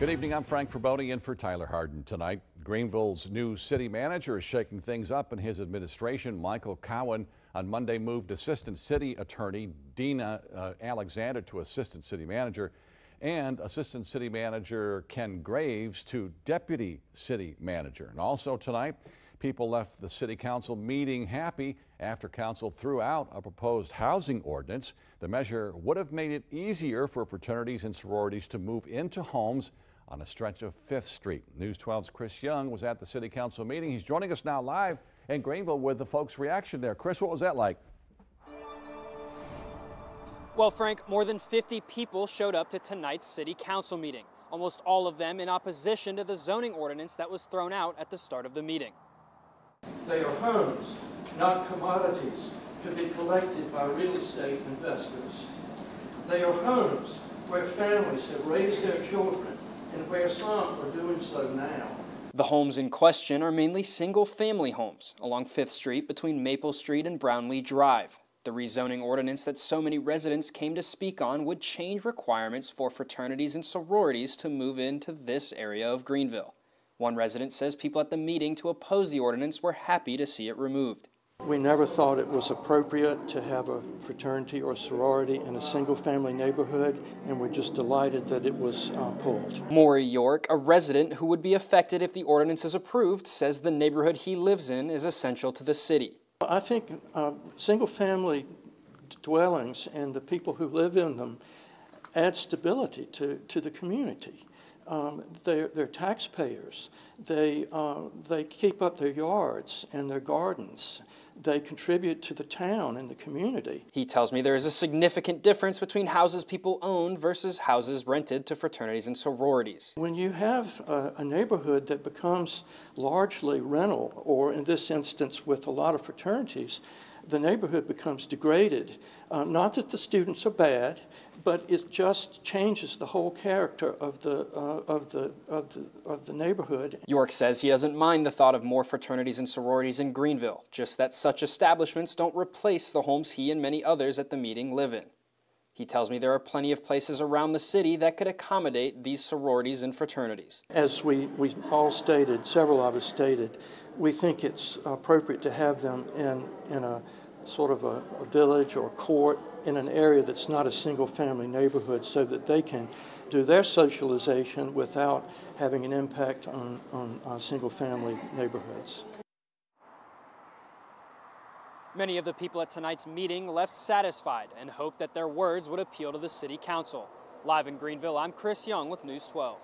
Good evening, I'm Frank Verboni in for Tyler Harden tonight. Greenville's new city manager is shaking things up in his administration. Michael Cowan on Monday moved assistant city attorney Dina Alexander to assistant city manager, and assistant city manager Ken Graves to deputy city manager. And also tonight, people left the city council meeting happy after council threw out a proposed housing ordinance. The measure would have made it easier for fraternities and sororities to move into homes on a stretch of 5th Street. News 12's Chris Young was at the city council meeting. He's joining us now live in Greenville with the folks' reaction there. Chris, what was that like? Well, Frank, more than 50 people showed up to tonight's city council meeting, almost all of them in opposition to the zoning ordinance that was thrown out at the start of the meeting. They are homes, not commodities, to be collected by real estate investors. They are homes where families have raised their children and where some are doing so now. The homes in question are mainly single-family homes along 5th Street between Maple Street and Brownlee Drive. The rezoning ordinance that so many residents came to speak on would change requirements for fraternities and sororities to move into this area of Greenville. One resident says people at the meeting to oppose the ordinance were happy to see it removed. We never thought it was appropriate to have a fraternity or sorority in a single-family neighborhood, and we're just delighted that it was pulled. Maury York, a resident who would be affected if the ordinance is approved, says the neighborhood he lives in is essential to the city. I think single-family dwellings and the people who live in them add stability to the community. They're taxpayers. They keep up their yards and their gardens. They contribute to the town and the community. He tells me there is a significant difference between houses people own versus houses rented to fraternities and sororities. When you have a neighborhood that becomes largely rental, or in this instance with a lot of fraternities, the neighborhood becomes degraded. Not that the students are bad, but it just changes the whole character of the neighborhood. York says he doesn't mind the thought of more fraternities and sororities in Greenville, just that such establishments don't replace the homes he and many others at the meeting live in. He tells me there are plenty of places around the city that could accommodate these sororities and fraternities. As we all stated, several of us stated, we think it's appropriate to have them in a sort of a village or court in an area that's not a single-family neighborhood, so that they can do their socialization without having an impact on single-family neighborhoods. Many of the people at tonight's meeting left satisfied and hoped that their words would appeal to the city council. Live in Greenville, I'm Chris Young with News 12.